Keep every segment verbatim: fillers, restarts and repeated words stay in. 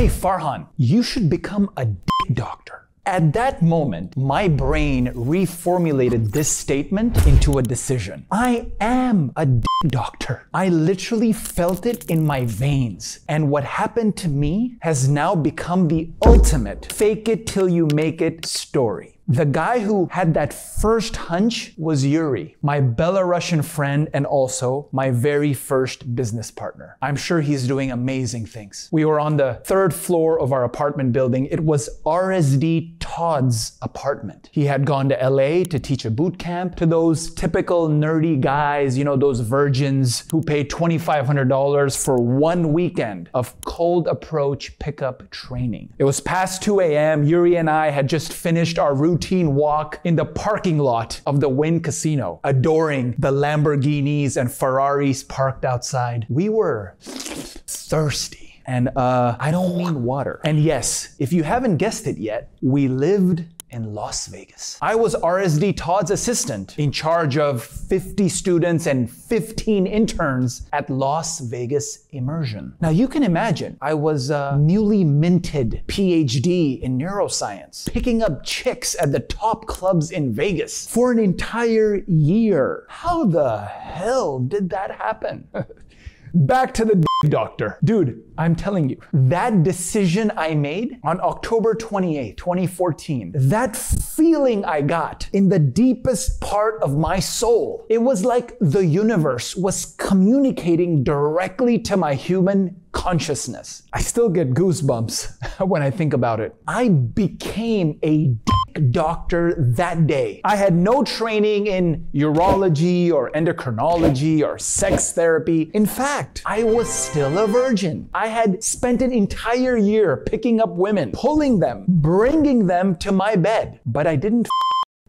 hey Farhan, you should become a dick doctor. At that moment, my brain reformulated this statement into a decision. I am a dick doctor. I literally felt it in my veins. And what happened to me has now become the ultimate fake it till you make it story. The guy who had that first hunch was Yuri, my Belarusian friend and also my very first business partner. I'm sure he's doing amazing things. We were on the third floor of our apartment building. It was R S D Todd's apartment. He had gone to L A to teach a boot camp to those typical nerdy guys, you know, those virgins who pay twenty-five hundred dollars for one weekend of cold approach pickup training. It was past two A M Yuri and I had just finished our route routine walk in the parking lot of the Wynn Casino, adoring the Lamborghinis and Ferraris parked outside. We were thirsty. And uh, I don't mean water. And yes, if you haven't guessed it yet, we lived in Las Vegas. I was R S D Todd's assistant in charge of fifty students and fifteen interns at Las Vegas Immersion. Now you can imagine, I was a newly minted P H D in neuroscience, picking up chicks at the top clubs in Vegas for an entire year. How the hell did that happen? Back to the dick doctor. Dude, I'm telling you, that decision I made on October twenty-eighth, twenty fourteen, that feeling I got in the deepest part of my soul, it was like the universe was communicating directly to my human consciousness. I still get goosebumps when I think about it. I became a dick doctor that day. I had no training in urology or endocrinology or sex therapy. In fact, I was still a virgin. I had spent an entire year picking up women, pulling them, bringing them to my bed, but I didn't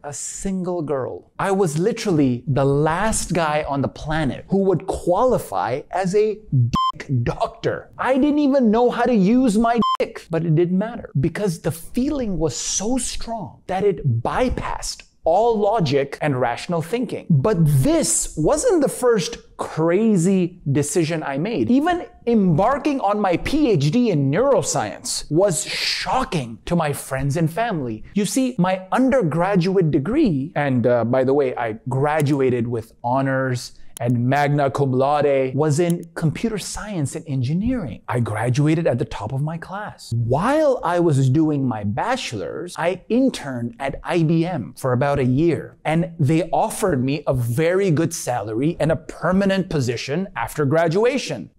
a single girl. I was literally the last guy on the planet who would qualify as a dick doctor. I didn't even know how to use my dick, but it didn't matter because the feeling was so strong that it bypassed all logic and rational thinking. But this wasn't the first crazy decision I made. Even embarking on my P H D in neuroscience was shocking to my friends and family. You see, my undergraduate degree, and uh, by the way, I graduated with honors and magna cum laude, was in computer science and engineering. I graduated at the top of my class. While I was doing my bachelor's, I interned at I B M for about a year, and they offered me a very good salary and a permanent position after graduation.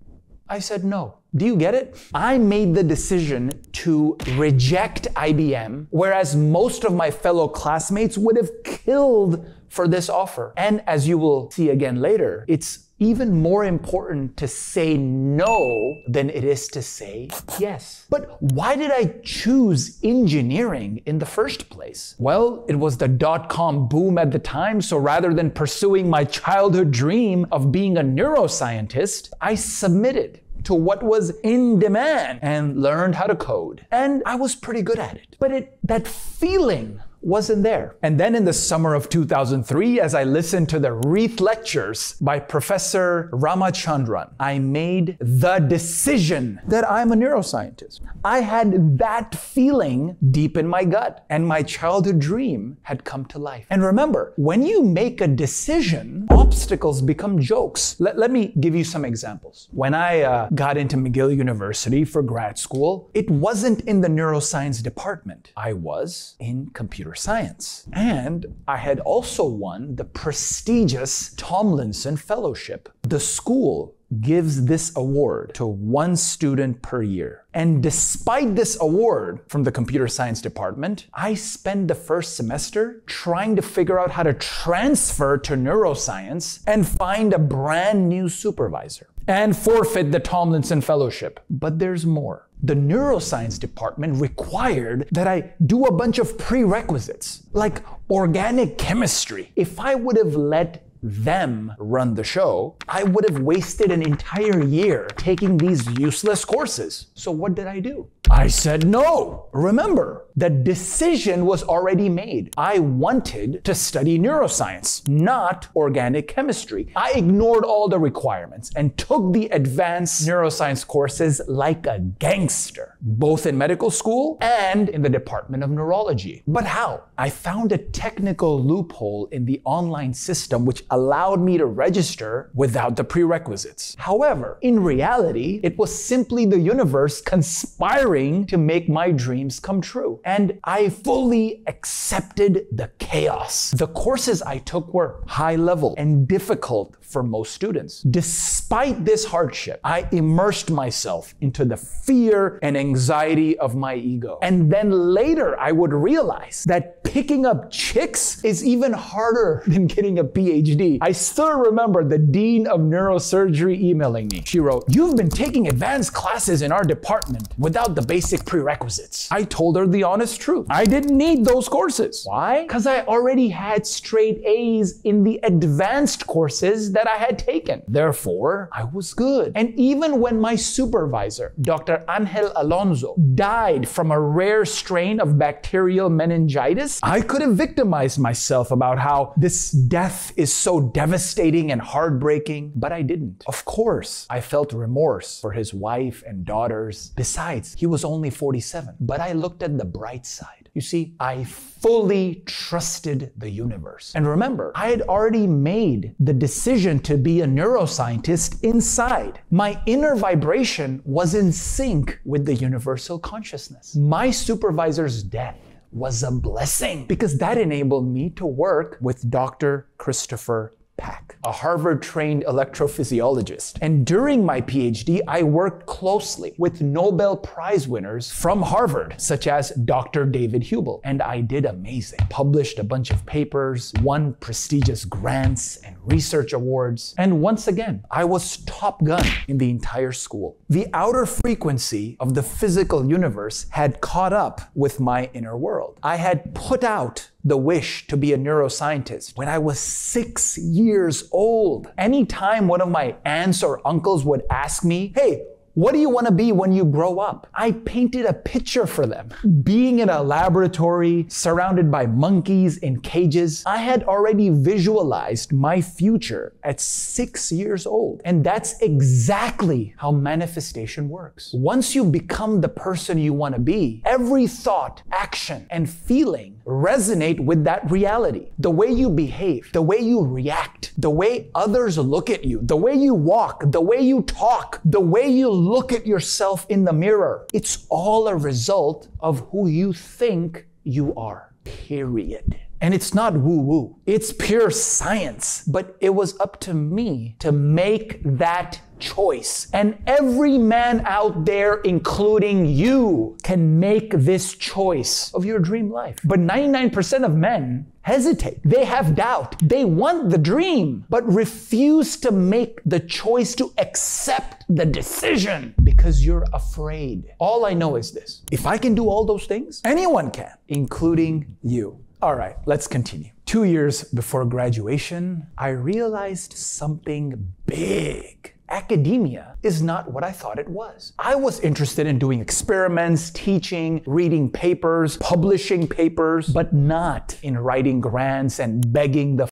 I said no. Do you get it? I made the decision to reject I B M, whereas most of my fellow classmates would have killed for this offer. And as you will see again later, it's even more important to say no than it is to say yes. But why did I choose engineering in the first place? Well, it was the dot-com boom at the time, so rather than pursuing my childhood dream of being a neuroscientist, I submitted to what was in demand and learned how to code. And I was pretty good at it. But it, that feeling wasn't there. And then in the summer of two thousand three, as I listened to the Wreath Lectures by Professor Ramachandran, I made the decision that I'm a neuroscientist. I had that feeling deep in my gut, and my childhood dream had come to life. And remember, when you make a decision, obstacles become jokes. Let, let me give you some examples. When I uh, got into McGill University for grad school, it wasn't in the neuroscience department. I was in computer science. And I had also won the prestigious Tomlinson Fellowship. The school gives this award to one student per year. And despite this award from the computer science department, I spend the first semester trying to figure out how to transfer to neuroscience and find a brand new supervisor and forfeit the Tomlinson Fellowship. But there's more. The neuroscience department required that I do a bunch of prerequisites, like organic chemistry. If I would have let them run the show, I would have wasted an entire year taking these useless courses. So what did I do? I said no. Remember, the decision was already made. I wanted to study neuroscience, not organic chemistry. I ignored all the requirements and took the advanced neuroscience courses like a gangster, both in medical school and in the Department of Neurology. But how? I found a technical loophole in the online system which allowed me to register without the prerequisites. However, in reality, it was simply the universe conspiring to make my dreams come true. And I fully accepted the chaos. The courses I took were high level and difficult for most students. Despite this hardship, I immersed myself into the fear and anxiety of my ego. And then later I would realize that picking up chicks is even harder than getting a P H D. I still remember the dean of neurosurgery emailing me. She wrote, "You've been taking advanced classes in our department without the basic prerequisites." I told her the honest truth. I didn't need those courses. Why? Because I already had straight A's in the advanced courses that I had taken. Therefore, I was good. And even when my supervisor, Doctor Angel Alonso, died from a rare strain of bacterial meningitis, I could have victimized myself about how this death is so devastating and heartbreaking, but I didn't. Of course, I felt remorse for his wife and daughters. Besides, he was only forty-seven, but I looked at the bright side. You see, I fully trusted the universe. And remember, I had already made the decision to be a neuroscientist inside. My inner vibration was in sync with the universal consciousness. My supervisor's death was a blessing because that enabled me to work with Doctor Christopher Pack, a Harvard-trained electrophysiologist. And during my P H D, I worked closely with Nobel Prize winners from Harvard, such as Doctor David Hubel. And I did amazing. Published a bunch of papers, won prestigious grants and research awards. And once again, I was top gun in the entire school. The outer frequency of the physical universe had caught up with my inner world. I had put out the wish to be a neuroscientist when I was six years old. Anytime one of my aunts or uncles would ask me, "Hey, what do you want to be when you grow up?" I painted a picture for them. Being in a laboratory, surrounded by monkeys in cages, I had already visualized my future at six years old. And that's exactly how manifestation works. Once you become the person you want to be, every thought, action, and feeling resonate with that reality. The way you behave, the way you react, the way others look at you, the way you walk, the way you talk, the way you look at yourself in the mirror. It's all a result of who you think you are, period. And it's not woo-woo, it's pure science. But it was up to me to make that choice. And every man out there, including you, can make this choice of your dream life. But ninety-nine percent of men hesitate. They have doubt. They want the dream, but refuse to make the choice to accept the decision because you're afraid. All I know is this. If I can do all those things, anyone can, including you. All right, let's continue. Two years before graduation, I realized something big. Academia is not what I thought it was. I was interested in doing experiments, teaching, reading papers, publishing papers, but not in writing grants and begging the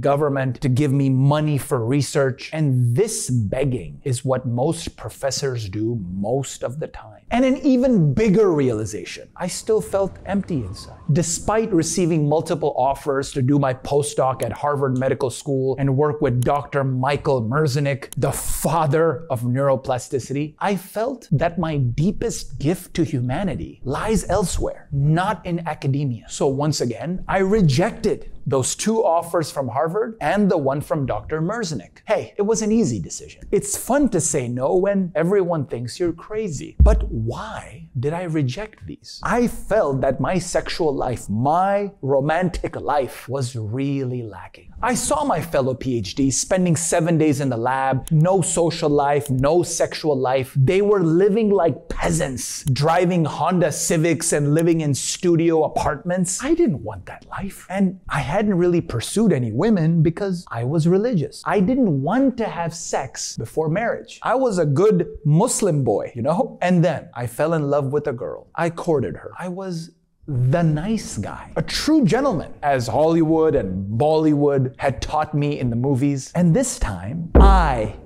government to give me money for research. And this begging is what most professors do most of the time. And an even bigger realization, I still felt empty inside. Despite receiving multiple offers to do my postdoc at Harvard Medical School and work with Doctor Michael Merzenich, the father of neuroplasticity, I felt that my deepest gift to humanity lies elsewhere, not in academia. So once again, I rejected those two offers from Harvard and the one from Doctor Merzenich. Hey, it was an easy decision. It's fun to say no when everyone thinks you're crazy. But why did I reject these? I felt that my sexual life, my romantic life, was really lacking. I saw my fellow PhDs spending seven days in the lab, no social life, no sexual life. They were living like peasants, driving Honda Civics and living in studio apartments. I didn't want that life. And I had hadn't really pursued any women because I was religious. I didn't want to have sex before marriage. I was a good Muslim boy, you know? And then I fell in love with a girl. I courted her. I was the nice guy, a true gentleman, as Hollywood and Bollywood had taught me in the movies. And this time, I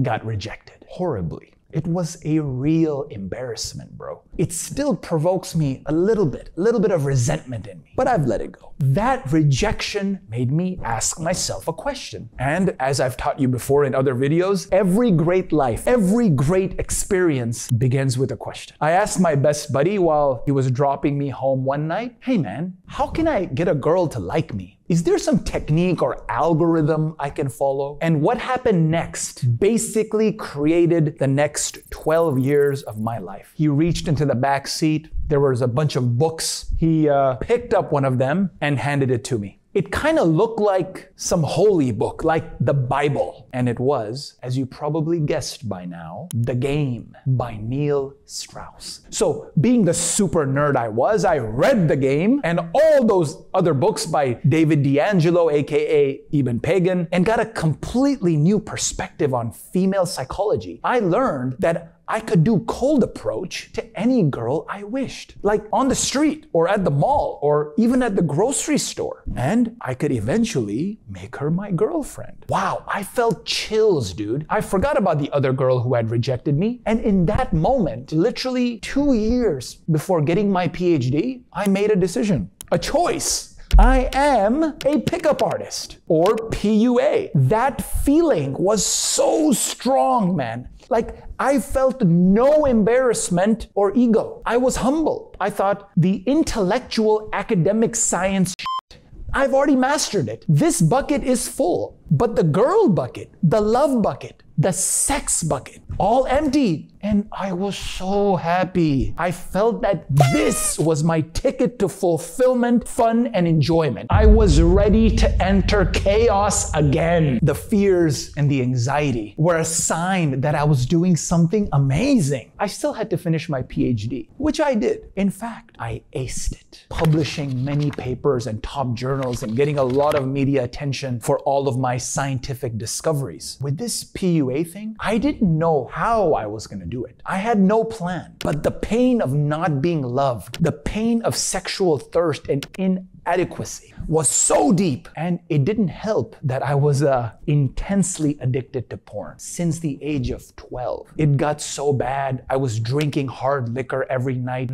got rejected horribly. It was a real embarrassment, bro. It still provokes me a little bit, a little bit of resentment in me, but I've let it go. That rejection made me ask myself a question. And as I've taught you before in other videos, every great life, every great experience begins with a question. I asked my best buddy while he was dropping me home one night, hey man, how can I get a girl to like me? Is there some technique or algorithm I can follow? And what happened next basically created the next twelve years of my life. He reached into the back seat. There was a bunch of books. He uh, picked up one of them and handed it to me. It kind of looked like some holy book, like the Bible. And it was, as you probably guessed by now, The Game by Neil Strauss. So being the super nerd I was, I read The Game and all those other books by David D'Angelo, aka Eben Pagan, and got a completely new perspective on female psychology. I learned that I could do cold approach to any girl I wished, like on the street or at the mall or even at the grocery store. And I could eventually make her my girlfriend. Wow, I felt chills, dude. I forgot about the other girl who had rejected me. And in that moment, literally two years before getting my PhD, I made a decision, a choice. I am a pickup artist, or P U A. That feeling was so strong, man. Like, I felt no embarrassment or ego. I was humble. I thought the intellectual academic science shit, I've already mastered it. This bucket is full. But the girl bucket, the love bucket, the sex bucket, all empty. And I was so happy. I felt that this was my ticket to fulfillment, fun, and enjoyment. I was ready to enter chaos again. The fears and the anxiety were a sign that I was doing something amazing. I still had to finish my PhD, which I did. In fact, I aced it, publishing many papers and top journals and getting a lot of media attention for all of my scientific discoveries. With this P U A thing, I didn't know how I was going to do it. I had no plan. But the pain of not being loved, the pain of sexual thirst and inadequacy was so deep. And it didn't help that I was uh, intensely addicted to porn since the age of twelve. It got so bad. I was drinking hard liquor every night,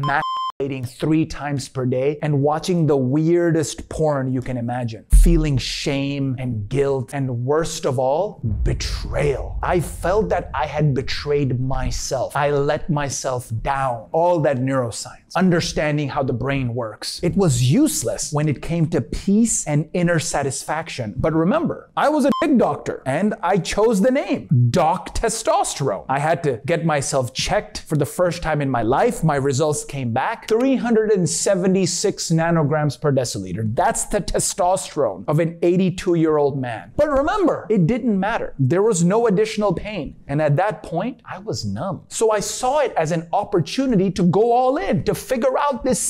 three times per day, and watching the weirdest porn you can imagine, feeling shame and guilt, and worst of all, betrayal. I felt that I had betrayed myself. I let myself down. All that neuroscience, understanding how the brain works. It was useless when it came to peace and inner satisfaction. But remember, I was a dick doctor, and I chose the name, Doc Testosterone. I had to get myself checked for the first time in my life. My results came back. three hundred seventy-six nanograms per deciliter. That's the testosterone of an eighty-two-year-old man. But remember, it didn't matter. There was no additional pain. And at that point, I was numb. So I saw it as an opportunity to go all in, to figure out this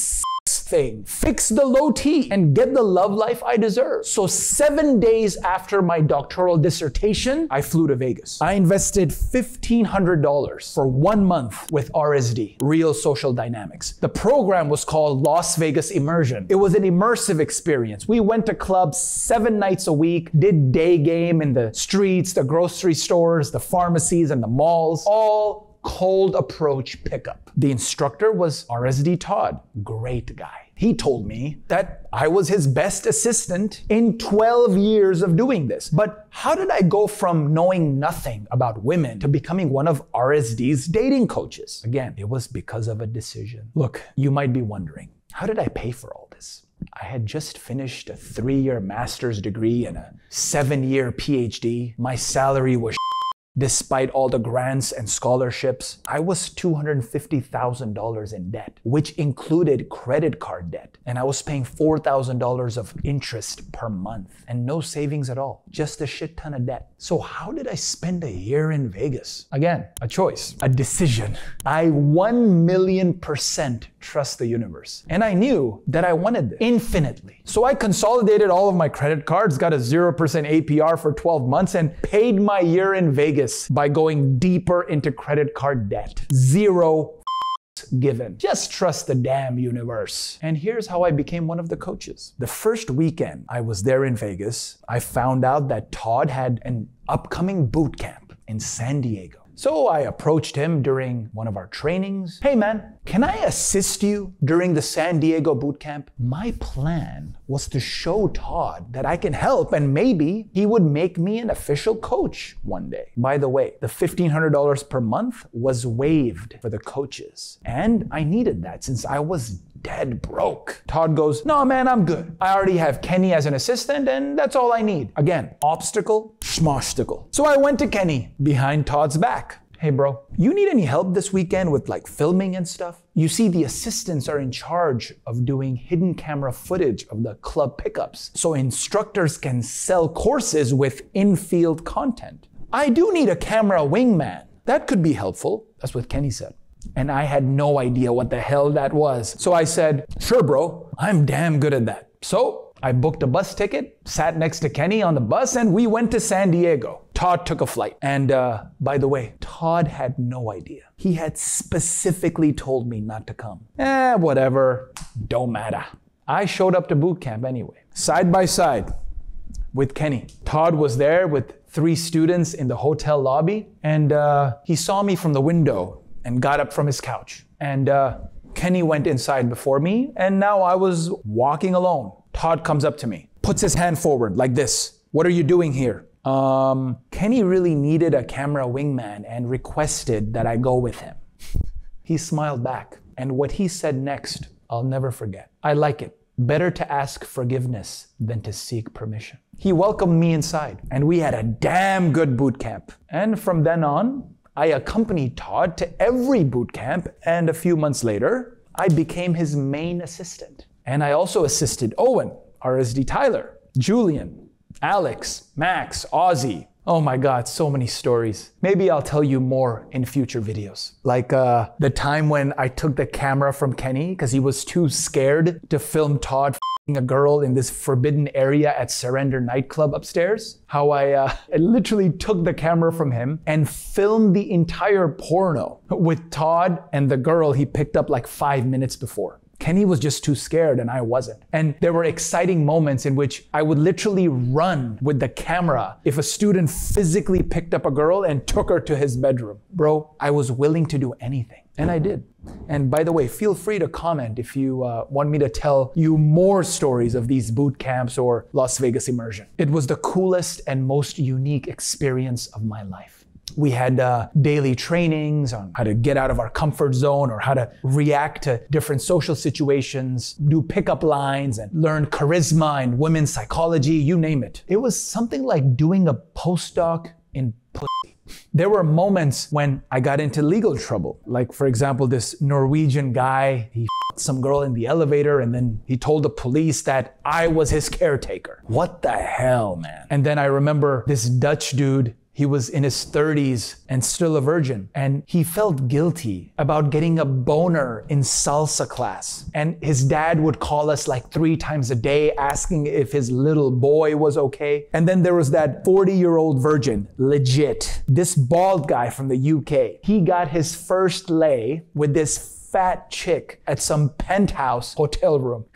thing, fix the low T, and get the love life I deserve. So seven days after my doctoral dissertation, I flew to Vegas. I invested fifteen hundred dollars for one month with R S D, Real Social Dynamics. The program was called Las Vegas Immersion. It was an immersive experience. We went to clubs seven nights a week, did day game in the streets, the grocery stores, the pharmacies, and the malls, all cold approach pickup. The instructor was R S D Todd, great guy. He told me that I was his best assistant in twelve years of doing this. But how did I go from knowing nothing about women to becoming one of R S D's dating coaches? Again, it was because of a decision. Look, you might be wondering, how did I pay for all this? I had just finished a three-year master's degree and a seven-year PhD. My salary was Despite all the grants and scholarships, I was two hundred fifty thousand dollars in debt, which included credit card debt. And I was paying four thousand dollars of interest per month and no savings at all, just a shit ton of debt. So how did I spend a year in Vegas? Again, a choice, a decision. I one million percent trust the universe. And I knew that I wanted this infinitely. So I consolidated all of my credit cards, got a zero percent A P R for twelve months and paid my year in Vegas by going deeper into credit card debt. Zero given. Just trust the damn universe. And here's how I became one of the coaches. The first weekend I was there in Vegas, I found out that Todd had an upcoming boot camp in San Diego. So I approached him during one of our trainings. Hey man, can I assist you during the San Diego boot camp? My plan was to show Todd that I can help and maybe he would make me an official coach one day. By the way, the fifteen hundred dollars per month was waived for the coaches. And I needed that since I was dead broke. Todd goes, no man, I'm good. I already have Kenny as an assistant and that's all I need. Again, obstacle, schmostacle. So I went to Kenny behind Todd's back. Hey bro, you need any help this weekend with like filming and stuff? You see, the assistants are in charge of doing hidden camera footage of the club pickups so instructors can sell courses with in-field content. I do need a camera wingman. That could be helpful. That's what Kenny said. And I had no idea what the hell that was. So I said, sure bro, I'm damn good at that. So I booked a bus ticket, sat next to Kenny on the bus, and we went to San Diego. Todd took a flight. And uh, by the way, Todd had no idea. He had specifically told me not to come. Eh, whatever, don't matter. I showed up to boot camp anyway, side by side with Kenny. Todd was there with three students in the hotel lobby, and uh, he saw me from the window and got up from his couch. And uh, Kenny went inside before me, and now I was walking alone. Todd comes up to me, puts his hand forward like this. What are you doing here? Um, Kenny really needed a camera wingman and requested that I go with him. He smiled back, and what he said next, I'll never forget. I like it. Better to ask forgiveness than to seek permission. He welcomed me inside, and we had a damn good boot camp. And from then on, I accompanied Todd to every boot camp, and a few months later, I became his main assistant. And I also assisted Owen, R S D Tyler, Julian, Alex, Max, Ozzy. Oh my God, so many stories. Maybe I'll tell you more in future videos. Like uh, the time when I took the camera from Kenny because he was too scared to film Todd f***ing a girl in this forbidden area at Surrender Nightclub upstairs. How I, uh, I literally took the camera from him and filmed the entire porno with Todd and the girl he picked up like five minutes before. Kenny was just too scared and I wasn't. And there were exciting moments in which I would literally run with the camera if a student physically picked up a girl and took her to his bedroom. Bro, I was willing to do anything, and I did. And by the way, feel free to comment if you uh, want me to tell you more stories of these boot camps or Las Vegas immersion. It was the coolest and most unique experience of my life. We had uh, daily trainings on how to get out of our comfort zone or how to react to different social situations, do pickup lines, and learn charisma and women's psychology, you name it. It was something like doing a postdoc in pussy. There were moments when I got into legal trouble. Like, for example, this Norwegian guy, he f***ed some girl in the elevator, and then he told the police that I was his caretaker. What the hell, man? And then I remember this Dutch dude. He was in his thirties and still a virgin, and he felt guilty about getting a boner in salsa class. And his dad would call us like three times a day asking if his little boy was okay. And then there was that forty-year-old virgin, legit. This bald guy from the U K, he got his first lay with this fat chick at some penthouse hotel room.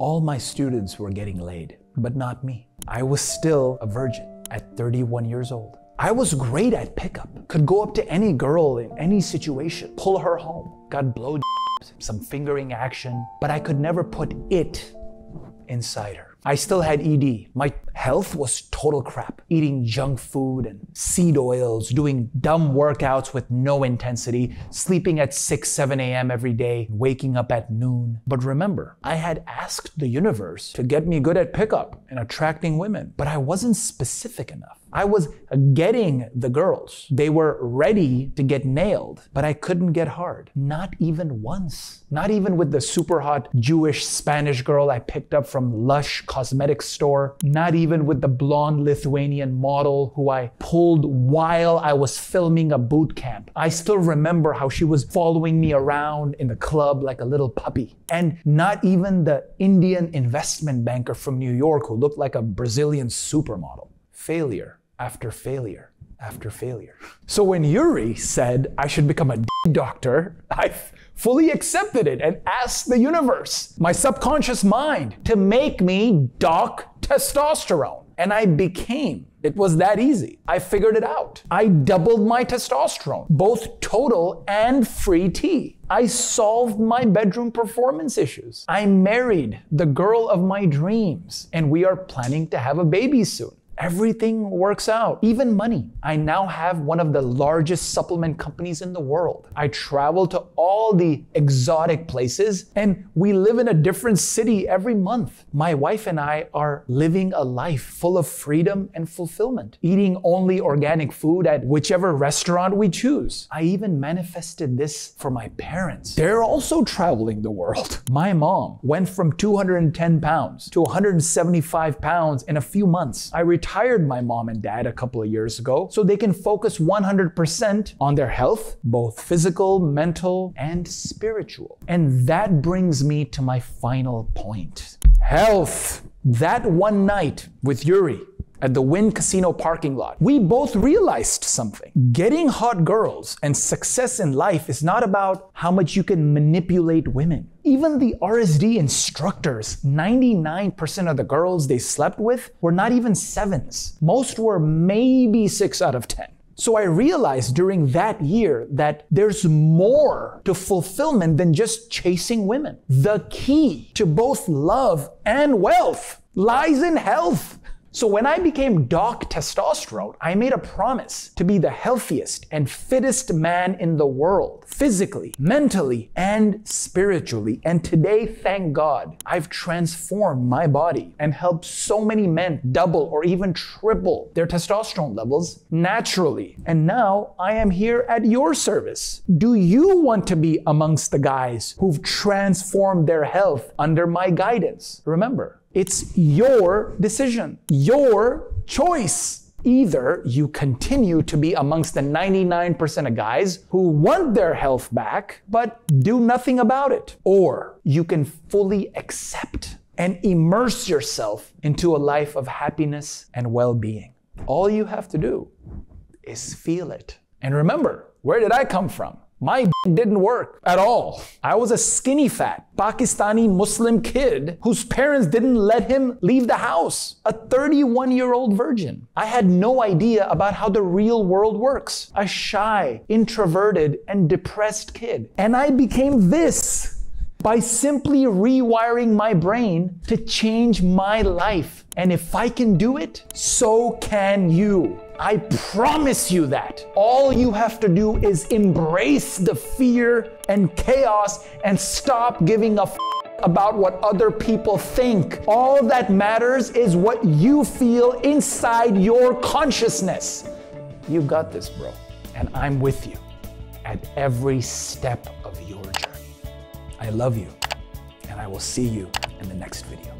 All my students were getting laid, but not me. I was still a virgin at thirty-one years old. I was great at pickup, could go up to any girl in any situation, pull her home, got blowjobs, some fingering action, but I could never put it inside her. I still had E D. My Health was total crap. Eating junk food and seed oils, doing dumb workouts with no intensity, sleeping at six, seven A M every day, waking up at noon. But remember, I had asked the universe to get me good at pickup and attracting women, but I wasn't specific enough. I was getting the girls. They were ready to get nailed, but I couldn't get hard. Not even once. Not even with the super hot Jewish Spanish girl I picked up from Lush cosmetics store. Not even with the blonde Lithuanian model who I pulled while I was filming a boot camp. I still remember how she was following me around in the club like a little puppy. And not even the Indian investment banker from New York who looked like a Brazilian supermodel. Failure. After failure, after failure. So when Yuri said I should become a doctor, I fully accepted it and asked the universe, my subconscious mind, to make me Doc Testosterone. And I became. It was that easy. I figured it out. I doubled my testosterone, both total and free T. I solved my bedroom performance issues. I married the girl of my dreams, and we are planning to have a baby soon. Everything works out, even money. I now have one of the largest supplement companies in the world. I travel to all the exotic places, and we live in a different city every month. My wife and I are living a life full of freedom and fulfillment, eating only organic food at whichever restaurant we choose. I even manifested this for my parents. They're also traveling the world. My mom went from two hundred ten pounds to one hundred seventy-five pounds in a few months. I retired my mom and dad a couple of years ago so they can focus one hundred percent on their health, both physical, mental, and spiritual. And that brings me to my final point. Health. That one night with Yuri at the Wynn Casino parking lot, we both realized something. Getting hot girls and success in life is not about how much you can manipulate women. Even the R S D instructors, ninety-nine percent of the girls they slept with were not even sevens. Most were maybe six out of ten. So I realized during that year that there's more to fulfillment than just chasing women. The key to both love and wealth lies in health. So when I became Doc Testosterone, I made a promise to be the healthiest and fittest man in the world, physically, mentally, and spiritually. And today, thank God, I've transformed my body and helped so many men double or even triple their testosterone levels naturally. And now I am here at your service. Do you want to be amongst the guys who've transformed their health under my guidance? Remember, it's your decision, your choice. Either you continue to be amongst the ninety-nine percent of guys who want their health back, but do nothing about it, or you can fully accept and immerse yourself into a life of happiness and well-being. All you have to do is feel it. And remember, where did I come from? My didn't work at all. I was a skinny fat Pakistani Muslim kid whose parents didn't let him leave the house. A thirty-one-year-old virgin. I had no idea about how the real world works. A shy, introverted, and depressed kid. And I became this by simply rewiring my brain to change my life. And if I can do it, so can you. I promise you that. All you have to do is embrace the fear and chaos and stop giving a f about what other people think. All that matters is what you feel inside your consciousness. You got this, bro. And I'm with you at every step of your journey. I love you, and I will see you in the next video.